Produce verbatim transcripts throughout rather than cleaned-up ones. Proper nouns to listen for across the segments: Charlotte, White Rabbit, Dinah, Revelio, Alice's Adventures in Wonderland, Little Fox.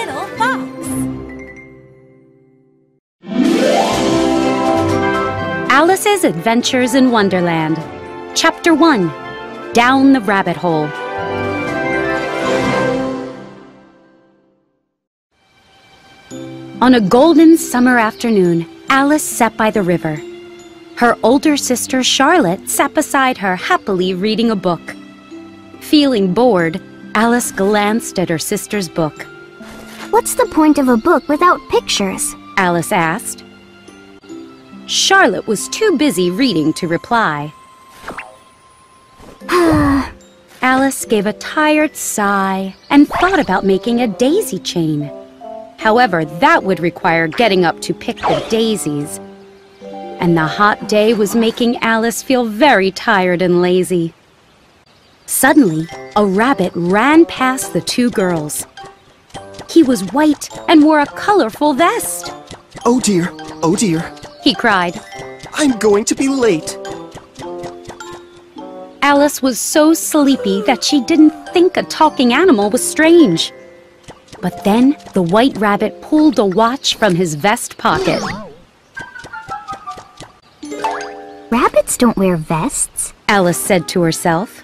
Little Fox. Alice's Adventures in Wonderland. Chapter one. Down the Rabbit Hole. On a golden summer afternoon, Alice sat by the river. Her older sister, Charlotte, sat beside her, happily reading a book. Feeling bored, Alice glanced at her sister's book. "What's the point of a book without pictures?" Alice asked. Charlotte was too busy reading to reply. Alice gave a tired sigh and thought about making a daisy chain. However, that would require getting up to pick the daisies. And the hot day was making Alice feel very tired and lazy. Suddenly, a rabbit ran past the two girls. He was white and wore a colorful vest. "Oh dear, oh dear," he cried. "I'm going to be late." Alice was so sleepy that she didn't think a talking animal was strange. But then, the White Rabbit pulled a watch from his vest pocket. "Rabbits don't wear vests," Alice said to herself.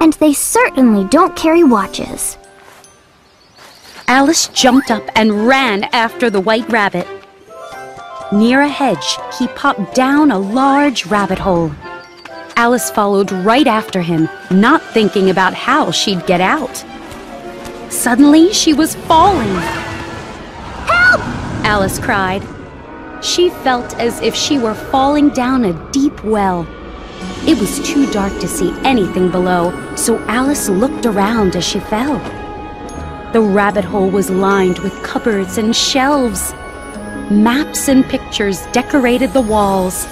"And they certainly don't carry watches." Alice jumped up and ran after the White Rabbit. Near a hedge, he popped down a large rabbit hole. Alice followed right after him, not thinking about how she'd get out. Suddenly, she was falling. "Help!" Alice cried. She felt as if she were falling down a deep well. It was too dark to see anything below, so Alice looked around as she fell. The rabbit hole was lined with cupboards and shelves. Maps and pictures decorated the walls.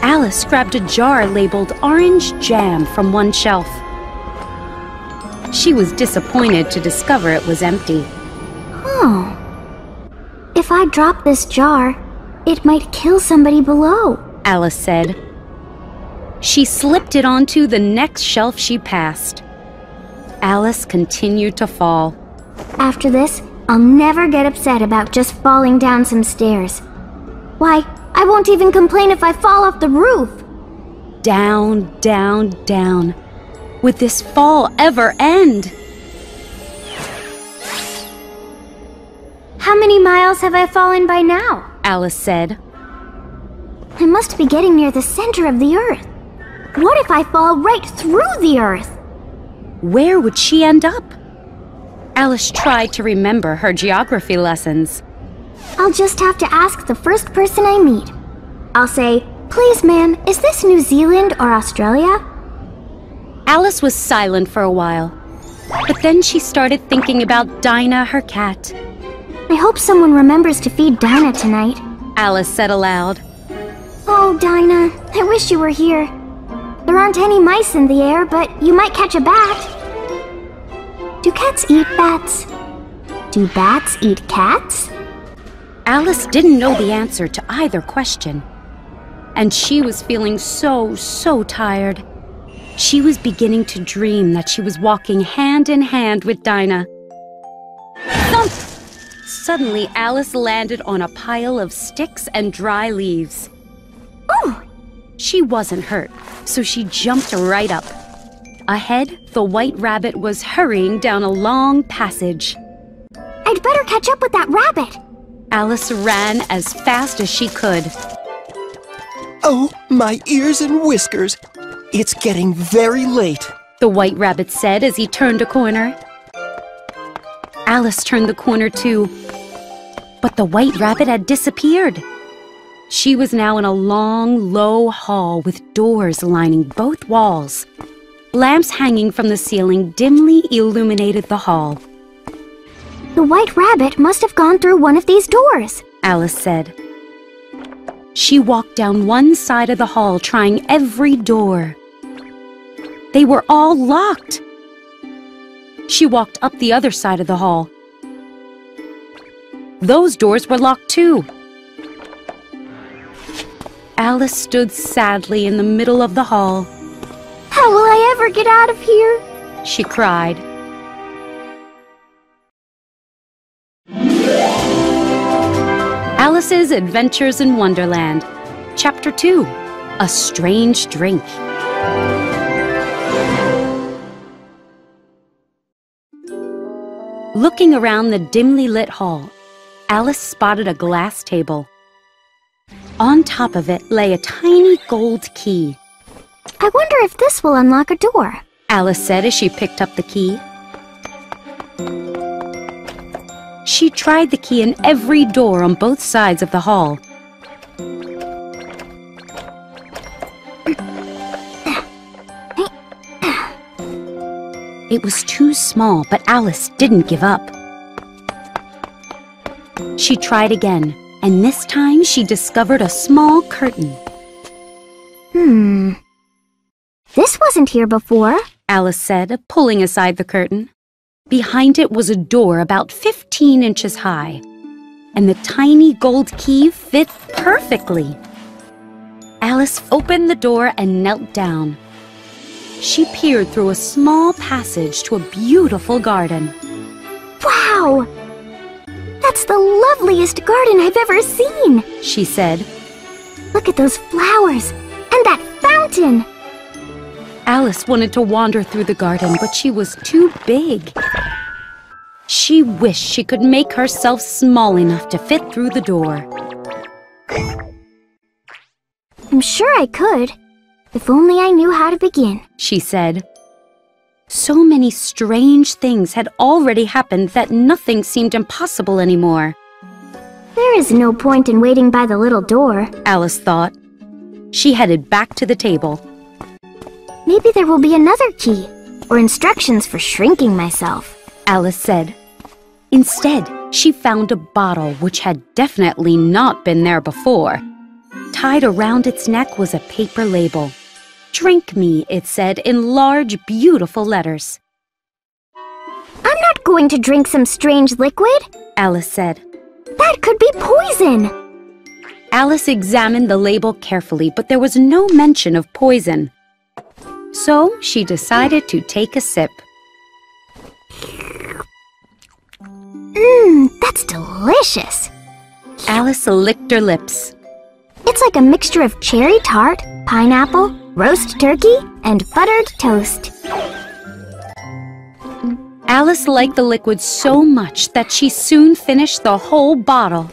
Alice grabbed a jar labeled orange jam from one shelf. She was disappointed to discover it was empty. "Oh, if I drop this jar, it might kill somebody below," Alice said. She slipped it onto the next shelf she passed. Alice continued to fall. "After this, I'll never get upset about just falling down some stairs. Why, I won't even complain if I fall off the roof." Down, down, down. Would this fall ever end? "How many miles have I fallen by now?" Alice said. "I must be getting near the center of the earth. What if I fall right through the earth?" Where would she end up? Alice tried to remember her geography lessons. "I'll just have to ask the first person I meet. I'll say, 'Please, ma'am, is this New Zealand or Australia?'" Alice was silent for a while, but then she started thinking about Dinah, her cat. "I hope someone remembers to feed Dinah tonight," Alice said aloud. "Oh, Dinah, I wish you were here. There aren't any mice in the air, but you might catch a bat." "Do cats eat bats? Do bats eat cats?" Alice didn't know the answer to either question, and she was feeling so, so tired. She was beginning to dream that she was walking hand in hand with Dinah. Thump! Suddenly, Alice landed on a pile of sticks and dry leaves. Ooh! She wasn't hurt, so she jumped right up. Ahead, the White Rabbit was hurrying down a long passage. "I'd better catch up with that rabbit!" Alice ran as fast as she could. "Oh, my ears and whiskers! It's getting very late," the White Rabbit said as he turned a corner. Alice turned the corner too, but the White Rabbit had disappeared. She was now in a long, low hall with doors lining both walls. Lamps hanging from the ceiling dimly illuminated the hall. "The White Rabbit must have gone through one of these doors," Alice said. She walked down one side of the hall, trying every door. They were all locked. She walked up the other side of the hall. Those doors were locked too. Alice stood sadly in the middle of the hall. "How will I ever get out of here?" she cried. Alice's Adventures in Wonderland, Chapter two, A Strange Drink. Looking around the dimly lit hall, Alice spotted a glass table. On top of it lay a tiny gold key. I wonder if this will unlock a door, Alice said as she picked up the key. She tried the key in every door on both sides of the hall. It was too small, but Alice didn't give up. She tried again, and this time she discovered a small curtain. Hmm. This wasn't here before, Alice said, pulling aside the curtain. Behind it was a door about fifteen inches high, and the tiny gold key fit perfectly. Alice opened the door and knelt down. She peered through a small passage to a beautiful garden. Wow! That's the loveliest garden I've ever seen, she said. Look at those flowers and that fountain! Alice wanted to wander through the garden, but she was too big. She wished she could make herself small enough to fit through the door. I'm sure I could. If only I knew how to begin, she said. So many strange things had already happened that nothing seemed impossible anymore. There is no point in waiting by the little door, Alice thought. She headed back to the table. Maybe there will be another key, or instructions for shrinking myself, Alice said. Instead, she found a bottle which had definitely not been there before. Tied around its neck was a paper label. Drink me, it said in large, beautiful letters. I'm not going to drink some strange liquid, Alice said. That could be poison. Alice examined the label carefully, but there was no mention of poison. So she decided to take a sip. Mmm, that's delicious. Alice licked her lips. It's like a mixture of cherry tart, pineapple, roast turkey, and buttered toast. Alice liked the liquid so much that she soon finished the whole bottle.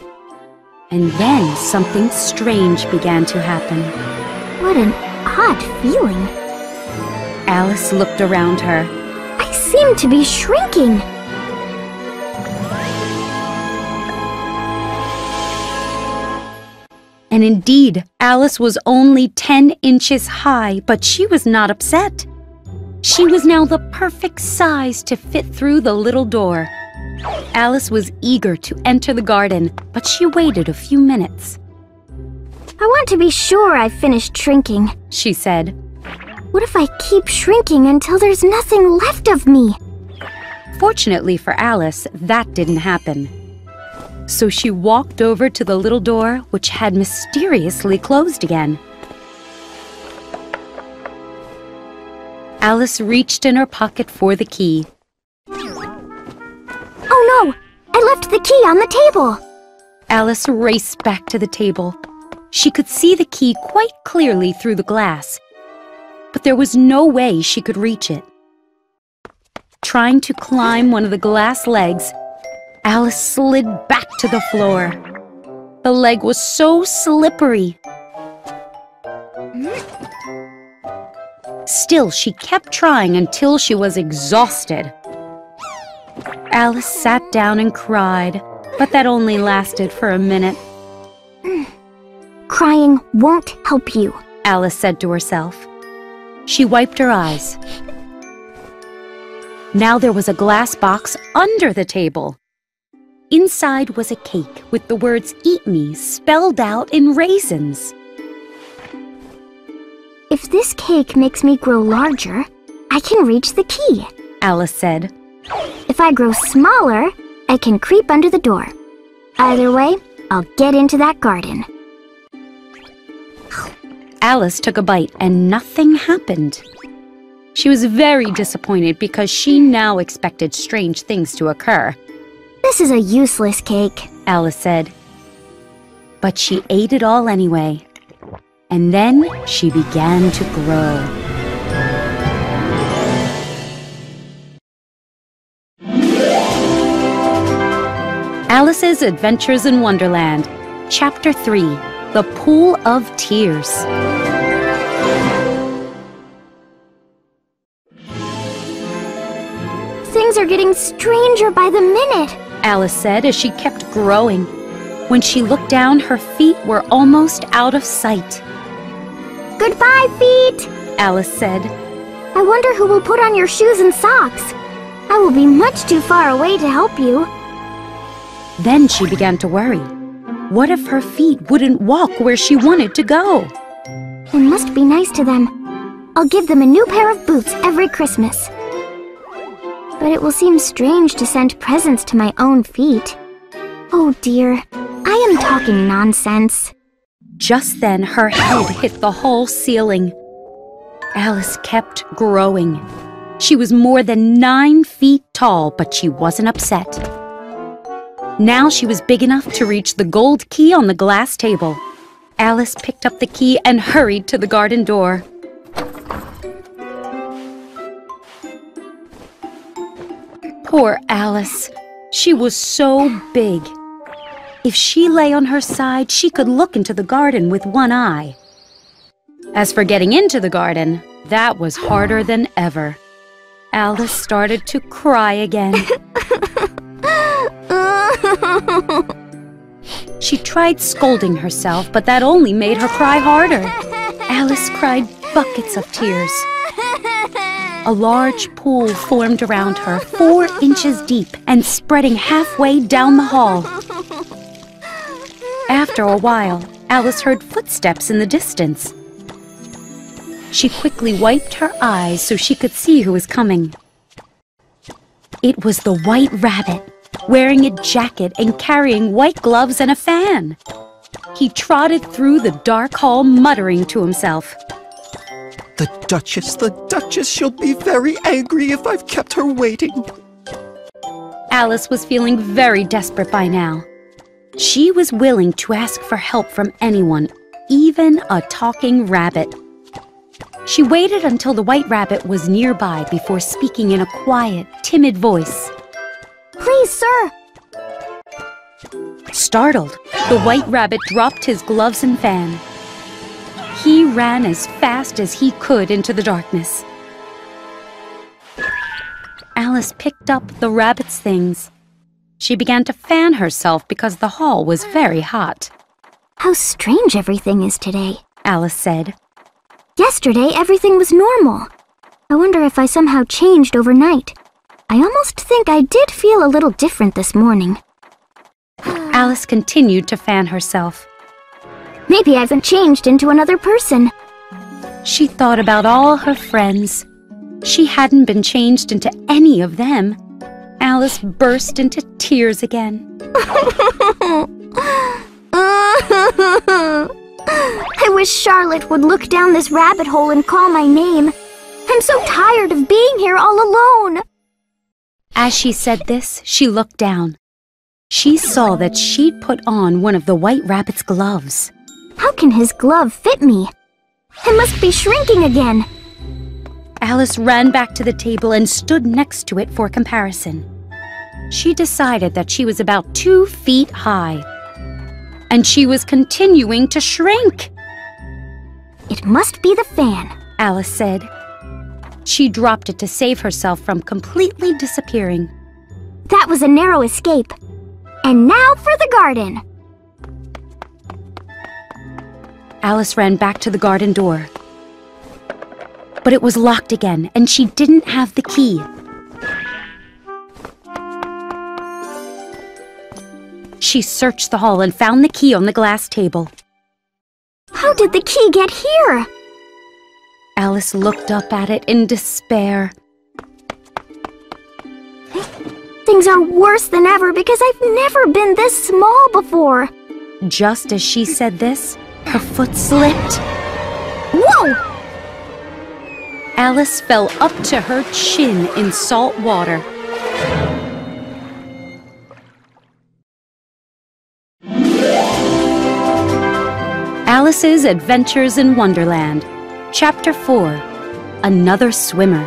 And then something strange began to happen. What an odd feeling. Alice looked around her. I seem to be shrinking. And indeed, Alice was only ten inches high, but she was not upset. She was now the perfect size to fit through the little door. Alice was eager to enter the garden, but she waited a few minutes. I want to be sure I've finished shrinking, she said. What if I keep shrinking until there's nothing left of me? Fortunately for Alice, that didn't happen. So she walked over to the little door, which had mysteriously closed again. Alice reached in her pocket for the key. Oh no! I left the key on the table! Alice raced back to the table. She could see the key quite clearly through the glass, but there was no way she could reach it. Trying to climb one of the glass legs, Alice slid back to the floor. The leg was so slippery. Still, she kept trying until she was exhausted. Alice sat down and cried, but that only lasted for a minute. Crying won't help you, Alice said to herself. She wiped her eyes. Now there was a glass box under the table. Inside was a cake with the words "Eat Me" spelled out in raisins. If this cake makes me grow larger, I can reach the key, Alice said. If I grow smaller, I can creep under the door. Either way, I'll get into that garden. Alice took a bite and nothing happened. She was very disappointed because she now expected strange things to occur. This is a useless cake, Alice said. but she ate it all anyway. And then she began to grow. Alice's Adventures in Wonderland, Chapter three, The Pool of Tears. Things are getting stranger by the minute, Alice said as she kept growing. When she looked down, her feet were almost out of sight. Goodbye, feet, Alice said. I wonder who will put on your shoes and socks. I will be much too far away to help you. Then she began to worry. What if her feet wouldn't walk where she wanted to go? I must be nice to them. I'll give them a new pair of boots every Christmas. But it will seem strange to send presents to my own feet. Oh dear, I am talking nonsense. Just then, her head hit the hall ceiling. Alice kept growing. She was more than nine feet tall, but she wasn't upset. Now she was big enough to reach the gold key on the glass table. Alice picked up the key and hurried to the garden door. Poor Alice. She was so big. If she lay on her side, she could look into the garden with one eye. As for getting into the garden, that was harder than ever. Alice started to cry again. She tried scolding herself, but that only made her cry harder. Alice cried buckets of tears. A large pool formed around her, four inches deep and spreading halfway down the hall. After a while, Alice heard footsteps in the distance. She quickly wiped her eyes so she could see who was coming. It was the White Rabbit, wearing a jacket and carrying white gloves and a fan. He trotted through the dark hall, muttering to himself. The Duchess, the Duchess, she'll be very angry if I've kept her waiting. Alice was feeling very desperate by now. She was willing to ask for help from anyone, even a talking rabbit. She waited until the White Rabbit was nearby before speaking in a quiet, timid voice. Please, sir. Startled, the White Rabbit dropped his gloves and fan. He ran as fast as he could into the darkness. Alice picked up the rabbit's things. She began to fan herself because the hall was very hot. How strange everything is today, Alice said. Yesterday, everything was normal. I wonder if I somehow changed overnight. I almost think I did feel a little different this morning. Alice continued to fan herself. Maybe I haven't changed into another person. She thought about all her friends. She hadn't been changed into any of them. Alice burst into tears again. I wish Charlotte would look down this rabbit hole and call my name. I'm so tired of being here all alone. As she said this, she looked down. She saw that she'd put on one of the White Rabbit's gloves. How can his glove fit me? I must be shrinking again. Alice ran back to the table and stood next to it for comparison. She decided that she was about two feet high, and she was continuing to shrink. It must be the fan, Alice said. She dropped it to save herself from completely disappearing. That was a narrow escape. And now for the garden. Alice ran back to the garden door. But it was locked again, and she didn't have the key. She searched the hall and found the key on the glass table. How did the key get here? Alice looked up at it in despair. Things are worse than ever because I've never been this small before. Just as she said this, her foot slipped. Whoa! Alice fell up to her chin in salt water. Alice's Adventures in Wonderland, Chapter four, Another Swimmer.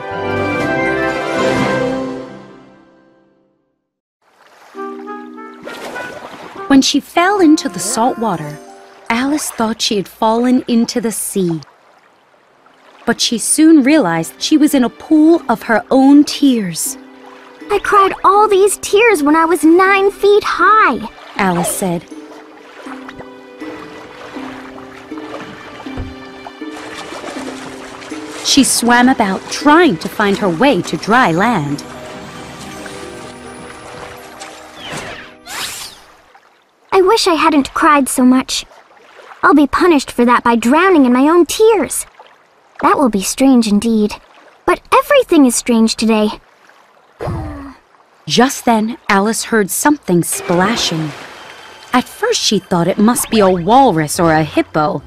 When she fell into the salt water, Alice thought she had fallen into the sea. But she soon realized she was in a pool of her own tears. I cried all these tears when I was nine feet high, Alice said. She swam about, trying to find her way to dry land. I wish I hadn't cried so much. I'll be punished for that by drowning in my own tears. That will be strange indeed. But everything is strange today. Just then, Alice heard something splashing. At first she thought it must be a walrus or a hippo.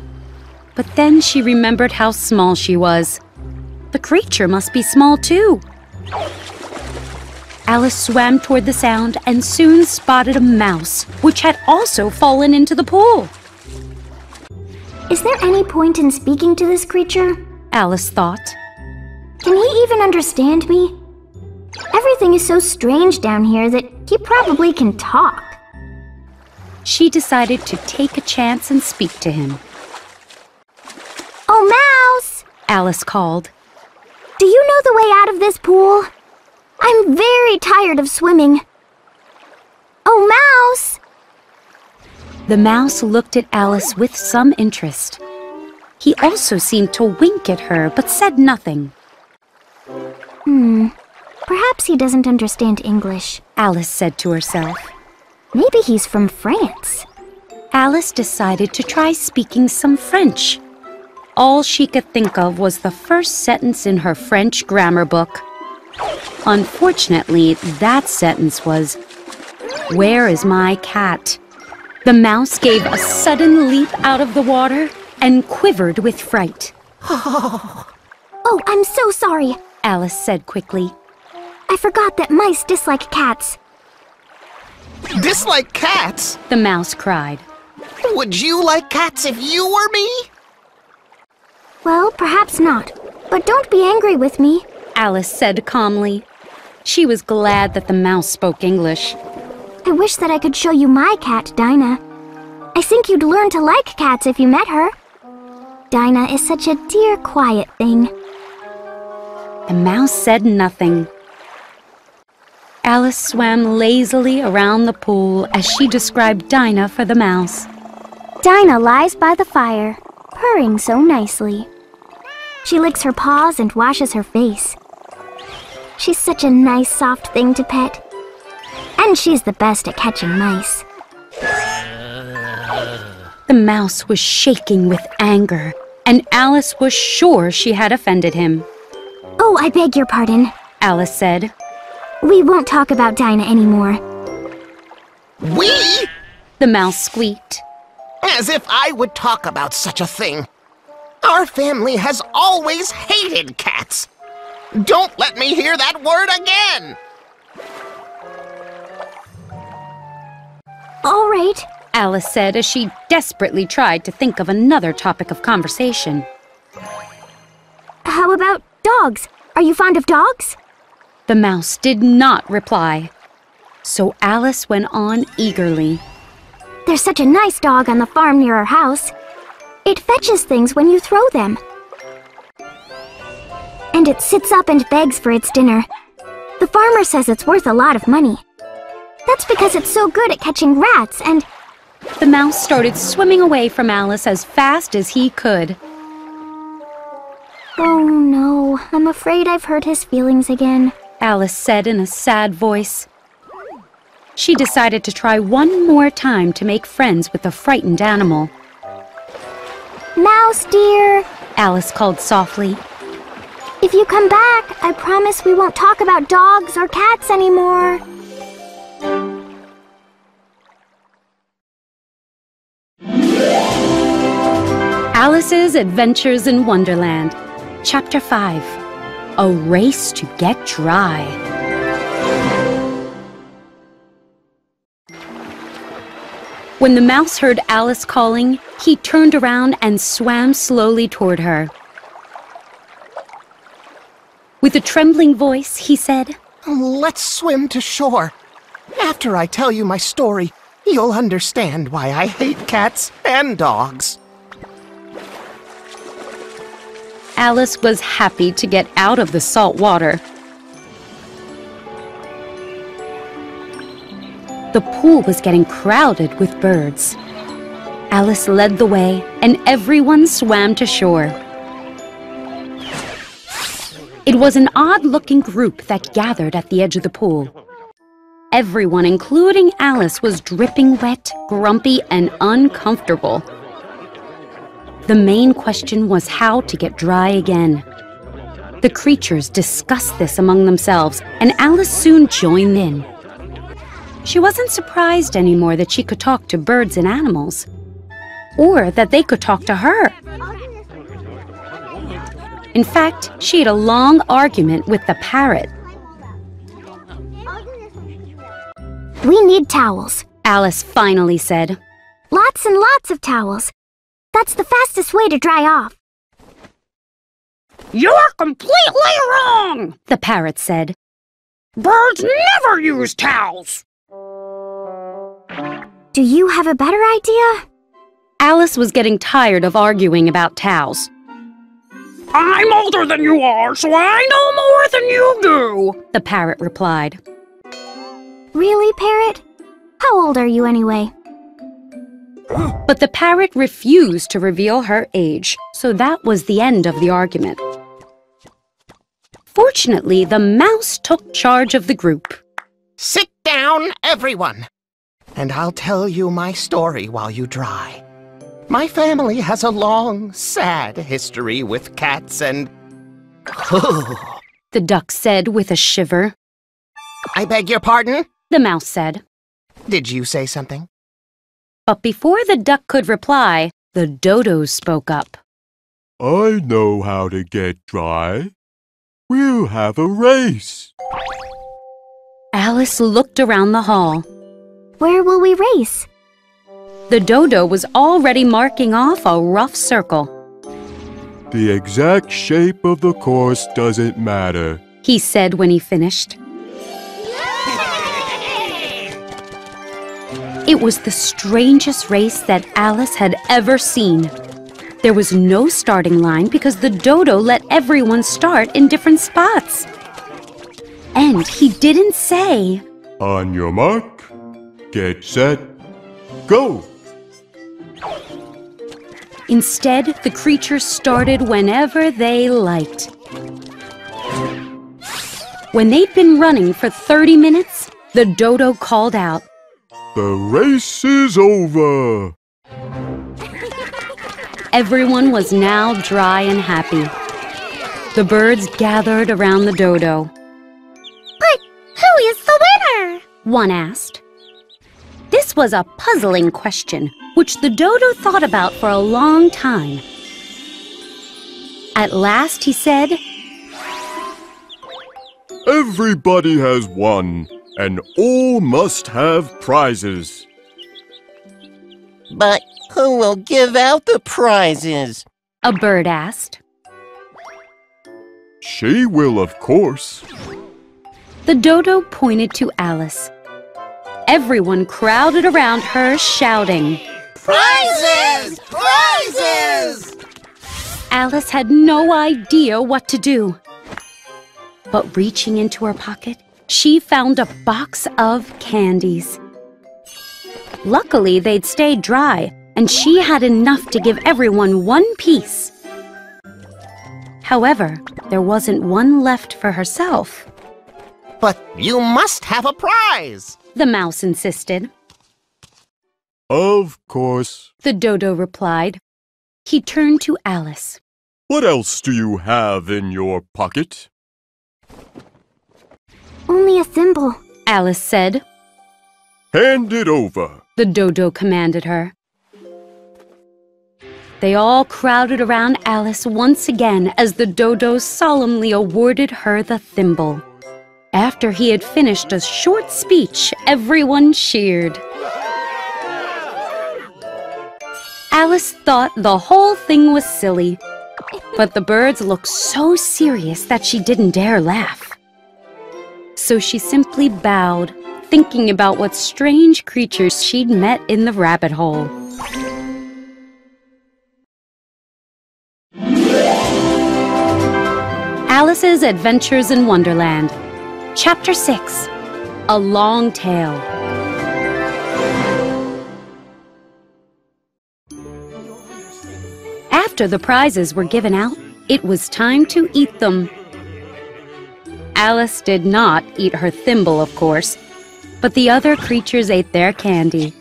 But then she remembered how small she was. The creature must be small too. Alice swam toward the sound and soon spotted a mouse, which had also fallen into the pool. Is there any point in speaking to this creature? Alice thought. Can he even understand me? Everything is so strange down here that he probably can talk. She decided to take a chance and speak to him. Oh, mouse! Alice called. Do you know the way out of this pool? I'm very tired of swimming. Oh, mouse! The mouse looked at Alice with some interest. He also seemed to wink at her, but said nothing. Hmm, perhaps he doesn't understand English, Alice said to herself. Maybe he's from France. Alice decided to try speaking some French. All she could think of was the first sentence in her French grammar book. Unfortunately, that sentence was, "Where is my cat?" The mouse gave a sudden leap out of the water and quivered with fright. Oh, I'm so sorry, Alice said quickly. I forgot that mice dislike cats. Dislike cats? The mouse cried. Would you like cats if you were me? Well, perhaps not, but don't be angry with me, Alice said calmly. She was glad that the mouse spoke English. I wish that I could show you my cat, Dinah. I think you'd learn to like cats if you met her. Dinah is such a dear, quiet thing. The mouse said nothing. Alice swam lazily around the pool as she described Dinah for the mouse. Dinah lies by the fire, purring so nicely. She licks her paws and washes her face. She's such a nice, soft thing to pet. And she's the best at catching mice. The mouse was shaking with anger, and Alice was sure she had offended him. Oh, I beg your pardon, Alice said. We won't talk about Dinah anymore. We? The mouse squeaked. As if I would talk about such a thing. Our family has always hated cats. Don't let me hear that word again. All right, Alice said as she desperately tried to think of another topic of conversation. How about dogs? Are you fond of dogs? The mouse did not reply. So Alice went on eagerly. There's such a nice dog on the farm near our house. It fetches things when you throw them. And it sits up and begs for its dinner. The farmer says it's worth a lot of money. That's because it's so good at catching rats and... The mouse started swimming away from Alice as fast as he could. Oh no, I'm afraid I've hurt his feelings again, Alice said in a sad voice. She decided to try one more time to make friends with the frightened animal. Mouse dear, Alice called softly. If you come back, I promise we won't talk about dogs or cats anymore. Alice's Adventures in Wonderland, Chapter five, A Race to Get Dry. When the mouse heard Alice calling, he turned around and swam slowly toward her. With a trembling voice, he said, "Let's swim to shore. After I tell you my story, you'll understand why I hate cats and dogs." Alice was happy to get out of the salt water. The pool was getting crowded with birds. Alice led the way, and everyone swam to shore. It was an odd-looking group that gathered at the edge of the pool. Everyone, including Alice, was dripping wet, grumpy, and uncomfortable. The main question was how to get dry again. The creatures discussed this among themselves, and Alice soon joined in. She wasn't surprised anymore that she could talk to birds and animals, or that they could talk to her. In fact, she had a long argument with the parrot. "We need towels," Alice finally said. "Lots and lots of towels. That's the fastest way to dry off." "You're completely wrong," the parrot said. "Birds never use towels." "Do you have a better idea?" Alice was getting tired of arguing about towels. "I'm older than you are, so I know more than you do," the parrot replied. "Really, parrot? How old are you anyway?" But the parrot refused to reveal her age, so that was the end of the argument. Fortunately, the mouse took charge of the group. "Sit down, everyone, and I'll tell you my story while you dry. My family has a long, sad history with cats and..." the duck said with a shiver. "I beg your pardon?" the mouse said. "Did you say something?" But before the duck could reply, the dodo spoke up. "I know how to get dry. We'll have a race." Alice looked around the hall. "Where will we race?" The dodo was already marking off a rough circle. "The exact shape of the course doesn't matter," he said when he finished. It was the strangest race that Alice had ever seen. There was no starting line because the dodo let everyone start in different spots. And he didn't say, "On your mark, get set, go!" Instead, the creatures started whenever they liked. When they'd been running for thirty minutes, the dodo called out, "The race is over!" Everyone was now dry and happy. The birds gathered around the dodo. "But who is the winner?" one asked. This was a puzzling question, which the dodo thought about for a long time. At last, he said, "Everybody has won, and all must have prizes." "But who will give out the prizes?" a bird asked. "She will, of course." The dodo pointed to Alice. Everyone crowded around her, shouting, "Prizes! Prizes!" Alice had no idea what to do. But reaching into her pocket, she found a box of candies. Luckily, they'd stayed dry, and she had enough to give everyone one piece. However, there wasn't one left for herself. "But you must have a prize," the mouse insisted. "Of course," the dodo replied. He turned to Alice. "What else do you have in your pocket?" "Only a thimble," Alice said. "Hand it over," the dodo commanded her. They all crowded around Alice once again as the dodo solemnly awarded her the thimble. After he had finished a short speech, everyone cheered. Alice thought the whole thing was silly, but the birds looked so serious that she didn't dare laugh. So she simply bowed, thinking about what strange creatures she'd met in the rabbit hole. Alice's Adventures in Wonderland, Chapter six, A Long Tale. After the prizes were given out, it was time to eat them. Alice did not eat her thimble, of course, but the other creatures ate their candy.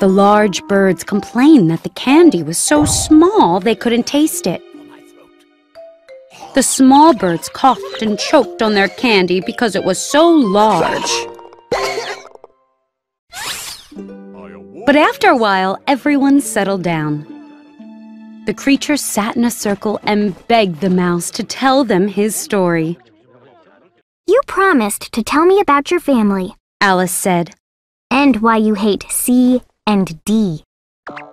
The large birds complained that the candy was so small they couldn't taste it. The small birds coughed and choked on their candy because it was so large. But after a while, everyone settled down. The creatures sat in a circle and begged the mouse to tell them his story. "You promised to tell me about your family," Alice said, "and why you hate C and D."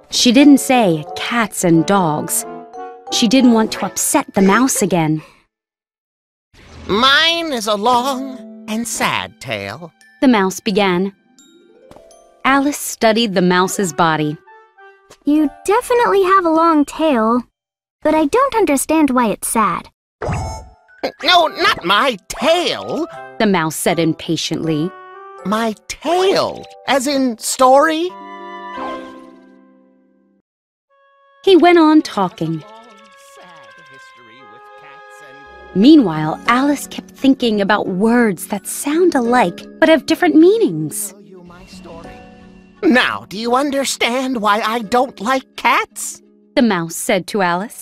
She didn't say cats and dogs. She didn't want to upset the mouse again. "Mine is a long and sad tale," the mouse began. Alice studied the mouse's body. "You definitely have a long tail, but I don't understand why it's sad." "No, not my tail," the mouse said impatiently. "My tail, as in story." He went on talking. Meanwhile, Alice kept thinking about words that sound alike but have different meanings. "Now, do you understand why I don't like cats?" the mouse said to Alice.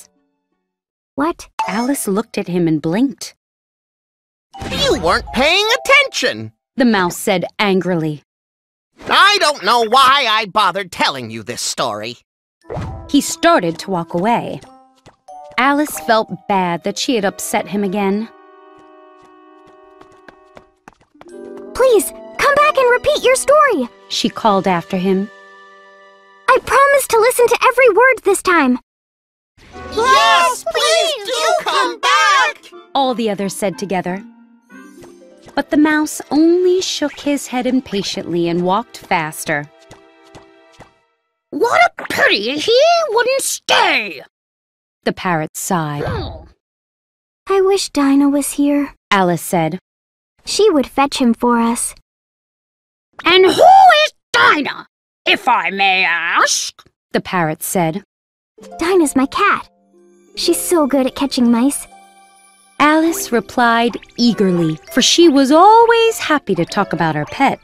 "What?" Alice looked at him and blinked. "You weren't paying attention," the mouse said angrily. "I don't know why I bothered telling you this story." He started to walk away. Alice felt bad that she had upset him again. "Please, come back and repeat your story," she called after him. "I promise to listen to every word this time." "Yes, please do come back," all the others said together. But the mouse only shook his head impatiently and walked faster. "What a pity he wouldn't stay," the parrot sighed. "I wish Dinah was here," Alice said. "She would fetch him for us." "And who is Dinah, if I may ask?" the parrot said. "Dinah's my cat. She's so good at catching mice." Alice replied eagerly, for she was always happy to talk about her pet.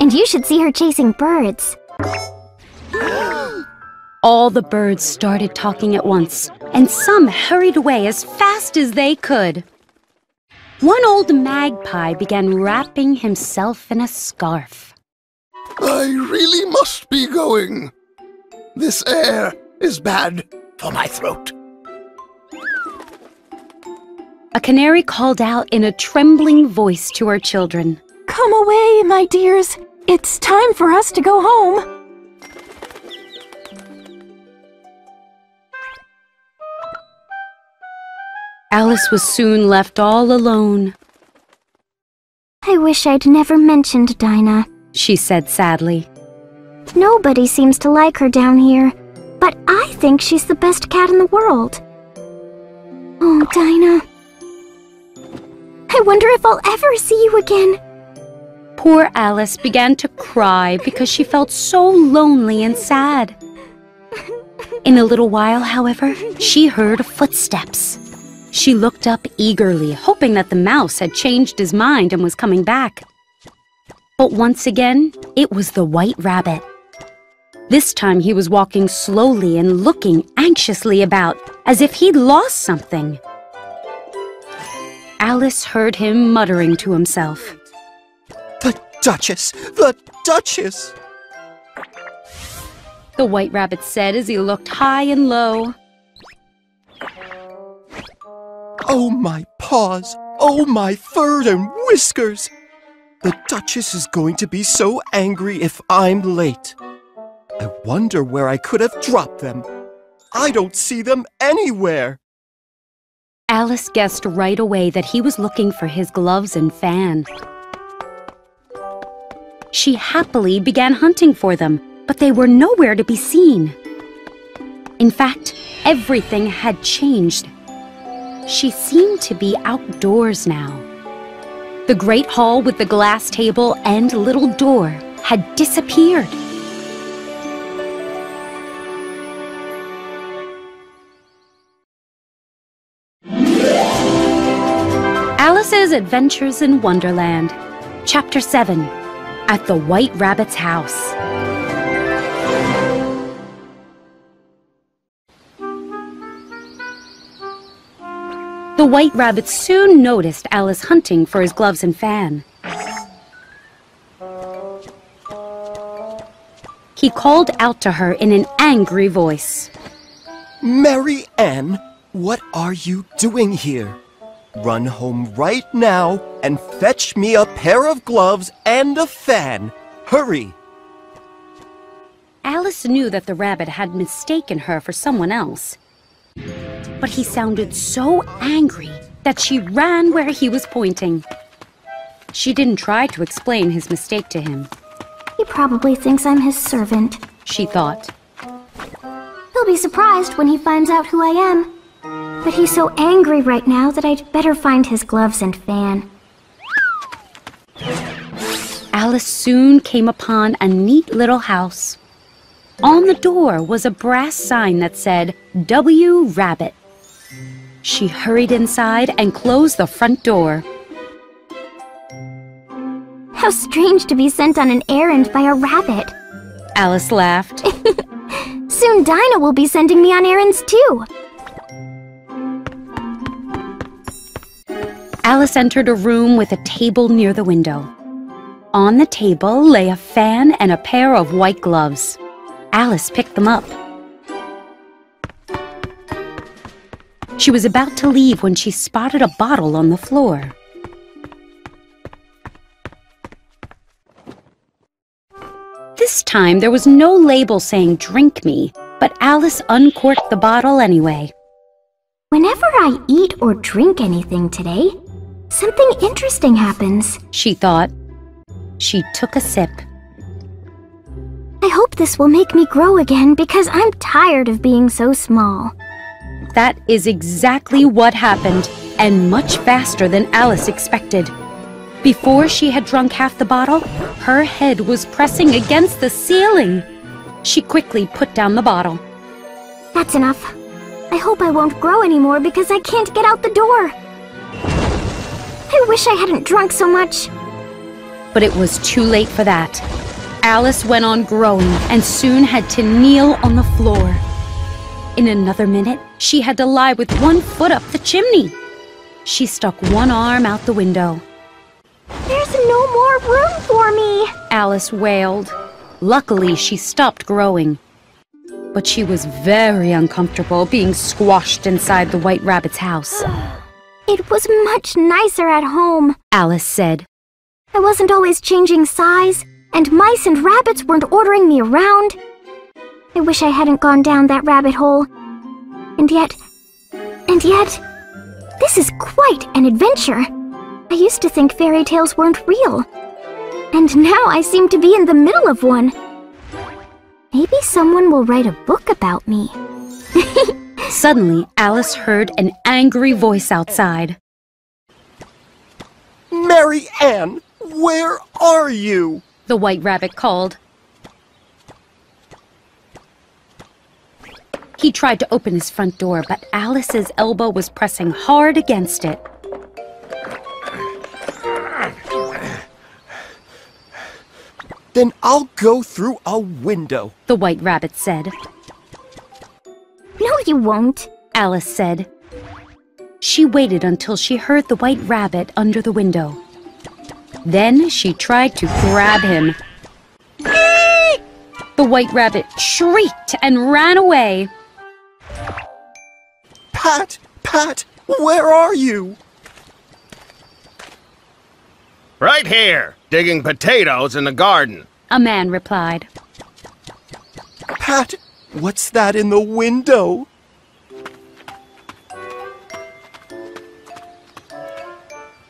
"And you should see her chasing birds." All the birds started talking at once, and some hurried away as fast as they could. One old magpie began wrapping himself in a scarf. "I really must be going. This air is bad for my throat." A canary called out in a trembling voice to her children. "Come away, my dears. It's time for us to go home." Alice was soon left all alone. "I wish I'd never mentioned Dinah," she said sadly. "Nobody seems to like her down here, but I think she's the best cat in the world. Oh, Dinah, I wonder if I'll ever see you again." Poor Alice began to cry because she felt so lonely and sad. In a little while, however, she heard footsteps. She looked up eagerly, hoping that the mouse had changed his mind and was coming back. But once again, it was the White Rabbit. This time he was walking slowly and looking anxiously about, as if he'd lost something. Alice heard him muttering to himself. "The Duchess! The Duchess!" the White Rabbit said as he looked high and low. "Oh, my paws! Oh, my fur and whiskers! The Duchess is going to be so angry if I'm late." I wonder where I could have dropped them. I don't see them anywhere. Alice guessed right away that he was looking for his gloves and fan. She happily began hunting for them, but they were nowhere to be seen. In fact, everything had changed. She seemed to be outdoors now. The great hall with the glass table and little door had disappeared. Alice's Adventures in Wonderland, Chapter seven, At the White Rabbit's House. The White Rabbit soon noticed Alice hunting for his gloves and fan. He called out to her in an angry voice. Mary Ann, what are you doing here? Run home right now and fetch me a pair of gloves and a fan. Hurry! Alice knew that the rabbit had mistaken her for someone else. But he sounded so angry that she ran where he was pointing. She didn't try to explain his mistake to him. He probably thinks I'm his servant, she thought. He'll be surprised when he finds out who I am. But he's so angry right now that I'd better find his gloves and fan. Alice soon came upon a neat little house. On the door was a brass sign that said, W. Rabbit. She hurried inside and closed the front door. How strange to be sent on an errand by a rabbit, Alice laughed. Soon Dinah will be sending me on errands too. Alice entered a room with a table near the window. On the table lay a fan and a pair of white gloves. Alice picked them up. She was about to leave when she spotted a bottle on the floor. This time there was no label saying drink me, but Alice uncorked the bottle anyway. Whenever I eat or drink anything today, something interesting happens, she thought. She took a sip. I hope this will make me grow again because I'm tired of being so small. That is exactly what happened, and much faster than Alice expected. Before she had drunk half the bottle, her head was pressing against the ceiling. She quickly put down the bottle. That's enough. I hope I won't grow anymore because I can't get out the door. I wish I hadn't drunk so much. But it was too late for that. Alice went on growing and soon had to kneel on the floor. In another minute, she had to lie with one foot up the chimney. She stuck one arm out the window. There's no more room for me, Alice wailed. Luckily, she stopped growing. But she was very uncomfortable being squashed inside the White Rabbit's house. It was much nicer at home, Alice said. I wasn't always changing size. And mice and rabbits weren't ordering me around. I wish I hadn't gone down that rabbit hole. And yet, and yet, this is quite an adventure. I used to think fairy tales weren't real. And now I seem to be in the middle of one. Maybe someone will write a book about me. Suddenly, Alice heard an angry voice outside. Mary Ann, where are you? The White Rabbit called. He tried to open his front door, but Alice's elbow was pressing hard against it. Then I'll go through a window, the White Rabbit said. No, you won't, Alice said. She waited until she heard the White Rabbit under the window. Then she tried to grab him. Eek! The White Rabbit shrieked and ran away. Pat! Pat! Where are you? Right here, digging potatoes in the garden, a man replied. Cat, what's that in the window?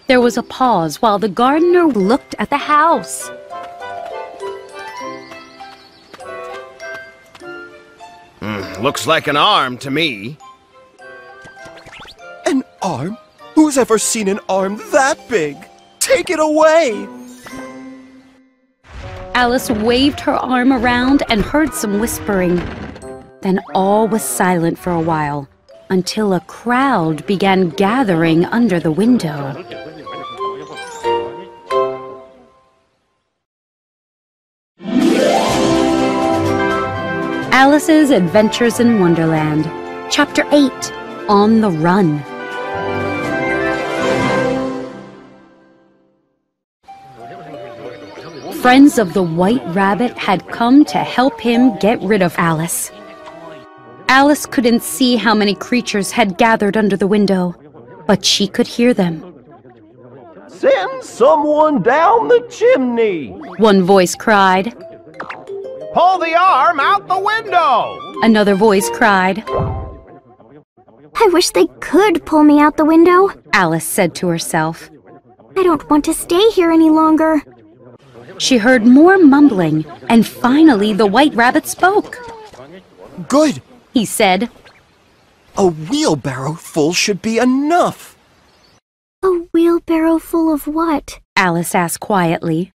There was a pause while the gardener looked at the house. Mm, looks like an arm to me. An arm? Who's ever seen an arm that big? Take it away! Alice waved her arm around and heard some whispering. Then all was silent for a while, until a crowd began gathering under the window. Alice's Adventures in Wonderland, Chapter eight, On the Run. Friends of the White Rabbit had come to help him get rid of Alice. Alice couldn't see how many creatures had gathered under the window, but she could hear them. "Send someone down the chimney!" one voice cried. "Pull the arm out the window!" another voice cried. "I wish they could pull me out the window," Alice said to herself. "I don't want to stay here any longer." She heard more mumbling, and finally the White Rabbit spoke. "Good," he said. "A wheelbarrow full should be enough." "A wheelbarrow full of what?" Alice asked quietly.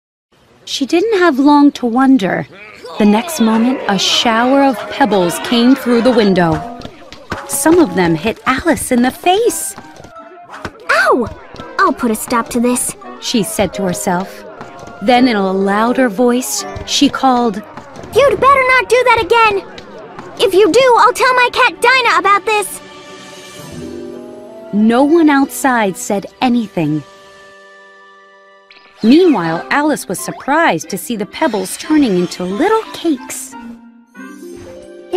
She didn't have long to wonder. The next moment, a shower of pebbles came through the window. Some of them hit Alice in the face. "Ow! I'll put a stop to this," she said to herself. Then in a louder voice, she called, "You'd better not do that again! If you do, I'll tell my cat Dinah about this!" No one outside said anything. Meanwhile, Alice was surprised to see the pebbles turning into little cakes.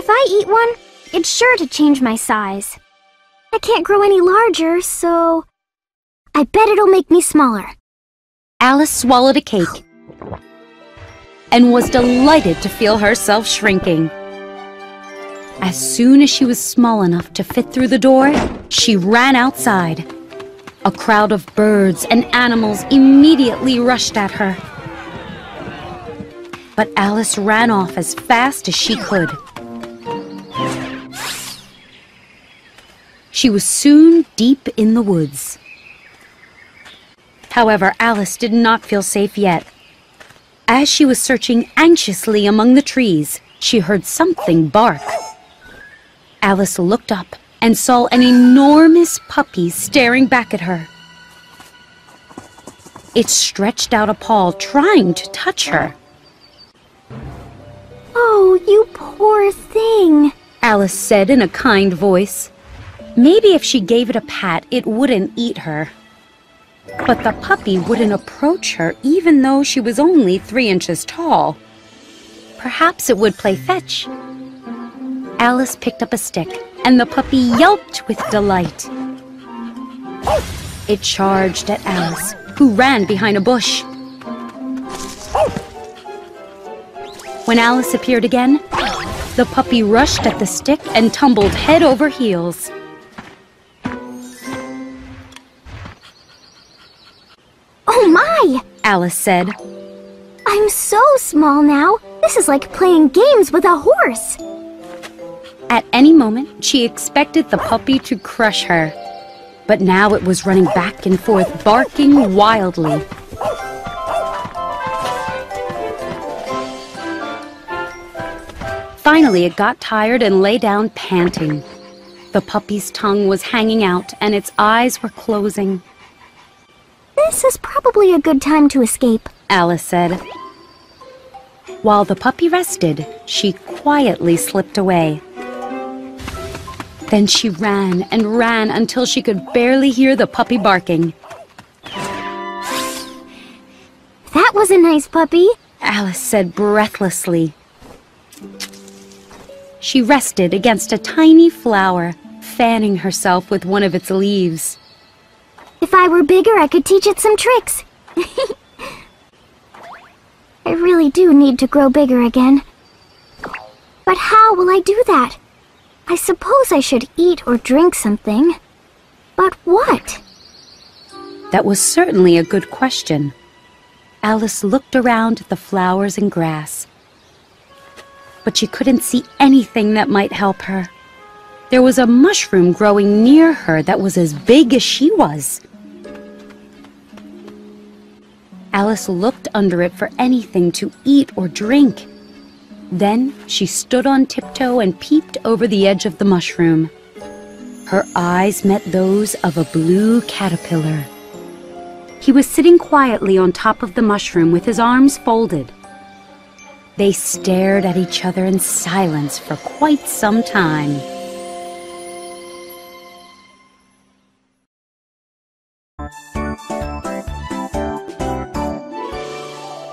"If I eat one, it's sure to change my size. I can't grow any larger, so I bet it'll make me smaller." Alice swallowed a cake and was delighted to feel herself shrinking. As soon as she was small enough to fit through the door, she ran outside. A crowd of birds and animals immediately rushed at her. But Alice ran off as fast as she could. She was soon deep in the woods. However, Alice did not feel safe yet. As she was searching anxiously among the trees, she heard something bark. Alice looked up and saw an enormous puppy staring back at her. It stretched out a paw, trying to touch her. "Oh, you poor thing," Alice said in a kind voice. Maybe if she gave it a pat, it wouldn't eat her. But the puppy wouldn't approach her, even though she was only three inches tall. Perhaps it would play fetch. Alice picked up a stick, and the puppy yelped with delight. It charged at Alice, who ran behind a bush. When Alice appeared again, the puppy rushed at the stick and tumbled head over heels. "Oh my!" Alice said. "I'm so small now. This is like playing games with a horse." At any moment, she expected the puppy to crush her. But now it was running back and forth, barking wildly. Finally, it got tired and lay down panting. The puppy's tongue was hanging out and its eyes were closing. "This is probably a good time to escape," Alice said. While the puppy rested, she quietly slipped away. Then she ran and ran until she could barely hear the puppy barking. "That was a nice puppy," Alice said breathlessly. She rested against a tiny flower, fanning herself with one of its leaves. "If I were bigger, I could teach it some tricks." "I really do need to grow bigger again. But how will I do that? I suppose I should eat or drink something. But what? That was certainly a good question. Alice looked around at the flowers and grass, but she couldn't see anything that might help her. There was a mushroom growing near her that was as big as she was. Alice looked under it for anything to eat or drink. Then she stood on tiptoe and peeped over the edge of the mushroom. Her eyes met those of a blue caterpillar. He was sitting quietly on top of the mushroom with his arms folded. They stared at each other in silence for quite some time.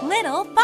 Little